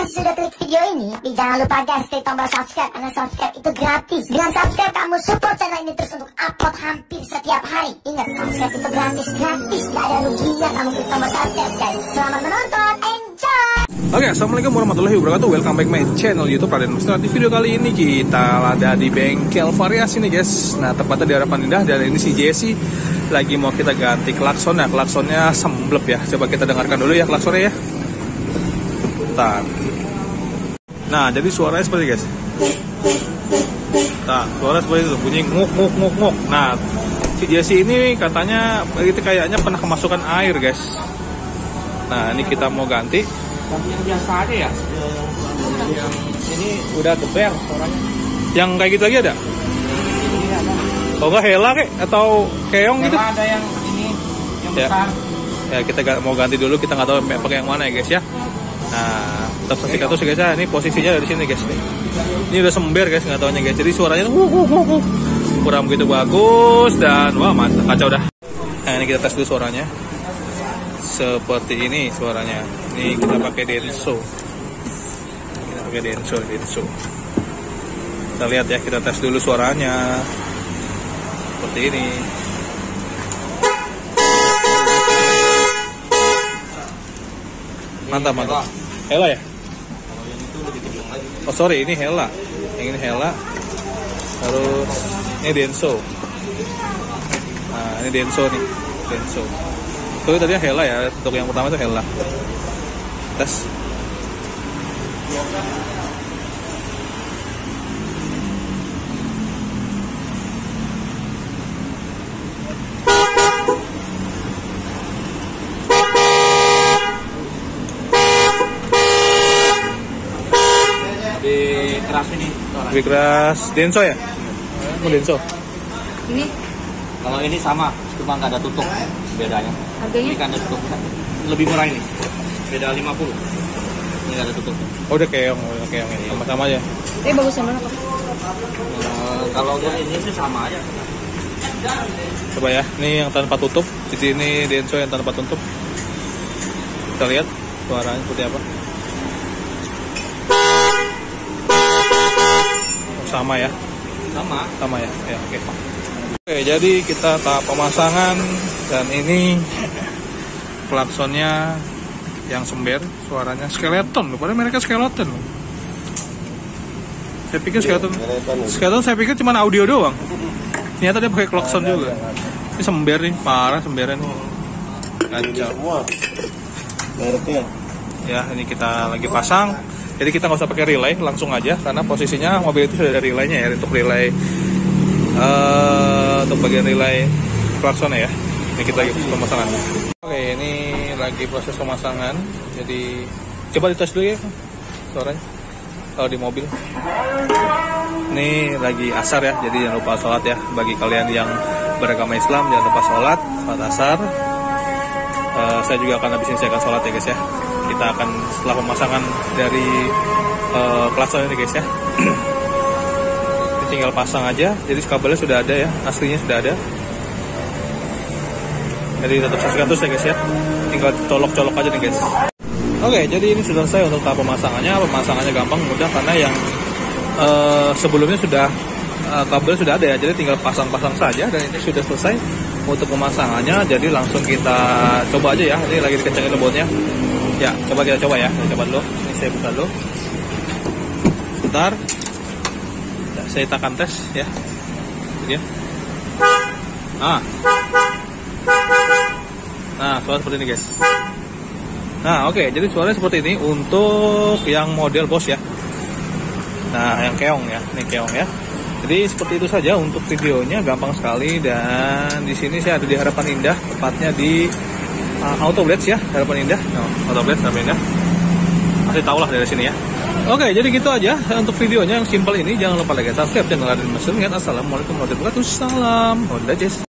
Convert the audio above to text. kalian sudah klik video ini, jangan lupa guys klik tombol subscribe, karena subscribe itu gratis. Dengan subscribe kamu support channel ini terus untuk upload hampir setiap hari. Ingat, subscribe itu gratis, gak ada ruginya kamu klik tombol subscribe guys. Selamat menonton, enjoy. Oke, assalamualaikum warahmatullahi wabarakatuh. Welcome back my channel YouTube Raden Mas Tinto. Di video kali ini kita ada di bengkel Varia sini guys. Nah, tepatnya di Harapan Indah, dan ini si Jesse lagi mau kita ganti klakson. Nah, klaksonnya semblep ya. Coba kita dengarkan dulu ya klaksonnya ya. Bentar. Nah, jadi suaranya seperti guys. Nah, suaranya seperti itu, bunyi nguk. Nah, si Jesse ini katanya itu kayaknya pernah kemasukan air guys. Nah, ini kita mau ganti. Yang biasa aja ya, yang ini udah geber orangnya. Yang kayak gitu lagi ada? Ini ada. Oh enggak, Hella kek atau keong gitu? Ada yang ini, yang ya. Besar. Ya kita mau ganti dulu, kita nggak tahu pakai yang mana ya guys ya. Nah, tetap saksikan terus guys ya. Ini posisinya dari sini guys. Ini udah sember guys, nggak taunya guys. Jadi suaranya kurang begitu bagus dan wah mantap, kacau dah. Nah ini kita tes dulu suaranya. Seperti ini suaranya. Ini kita pakai Denso. Kita lihat ya, kita tes dulu suaranya. Seperti ini. Mantap. Hella ya? Oh sorry, ini Hella. Yang ini Hella. Terus ini Denso. Nah, ini Denso nih. Itu tadinya Hella ya, untuk yang pertama itu Hella. Tes. Lebih keras Denso ya? Oh Denso. Ini? Kalau ini sama, cuma nggak ada tutup. Bedanya harganya? Ini kan ada tutup, lebih murah ini, beda 50. Ini nggak ada tutup. Oh udah keong ini sama aja. Bagus sama apa? Kalau ini sih sama aja. Coba ya, ini yang tanpa tutup. Jadi ini Denso yang tanpa tutup. Kita lihat suaranya seperti apa. Oh, sama ya? Sama ya. Ya oke. Oke, jadi kita tahap pemasangan, dan ini klaksonnya yang sember, suaranya skeleton. Padahal mereka skeleton. Saya pikir skeleton. Skeleton saya pikir cuma audio doang. Ternyata dia pakai klakson juga. Ini sember nih, parah sembernya nih. Kacau. Ya, ini kita lagi pasang. Jadi kita nggak usah pakai relay, langsung aja, karena posisinya mobil itu sudah ada relaynya ya, untuk relay. Untuk bagian relay klakson ya. Ini kita lagi proses pemasangan. Oke, ini lagi proses pemasangan. Jadi coba dites dulu ya suaranya. Kalau di mobil. Ini lagi asar ya. Jadi jangan lupa sholat ya. Bagi kalian yang beragama Islam jangan lupa sholat asar. Saya juga akan habisin saya akan sholat ya guys ya. Kita akan setelah pemasangan dari klakson ini guys ya. Tinggal pasang aja, jadi kabelnya sudah ada ya, aslinya sudah ada. Jadi tetap saksikan terus ya guys ya, tinggal colok-colok aja nih guys. Oke, jadi ini sudah selesai untuk tahap pemasangannya. Pemasangannya gampang, mudah, karena yang sebelumnya sudah kabel sudah ada ya, jadi tinggal pasang-pasang saja. Dan ini sudah selesai untuk pemasangannya, jadi langsung kita coba aja ya. Ini lagi dikencangin lembuannya ya, coba dulu. Ini saya buka dulu bentar. Saya tekan tes ya. Nah, suara seperti ini guys. Nah oke, jadi suaranya seperti ini untuk yang model bos ya. Nah yang keong ya, ini keong ya. Jadi seperti itu saja untuk videonya, gampang sekali. Dan di sini saya ada di Harapan Indah, tepatnya di Autoblades ya, Harapan Indah. Autoblades Harapan Indah. Pasti tahu lah dari sini ya. Oke, jadi gitu aja untuk videonya yang simpel ini. Jangan lupa like, subscribe, dan Raden Mas Tinto Diningrat. Assalamualaikum warahmatullahi wabarakatuh. Salam Honda Jazz.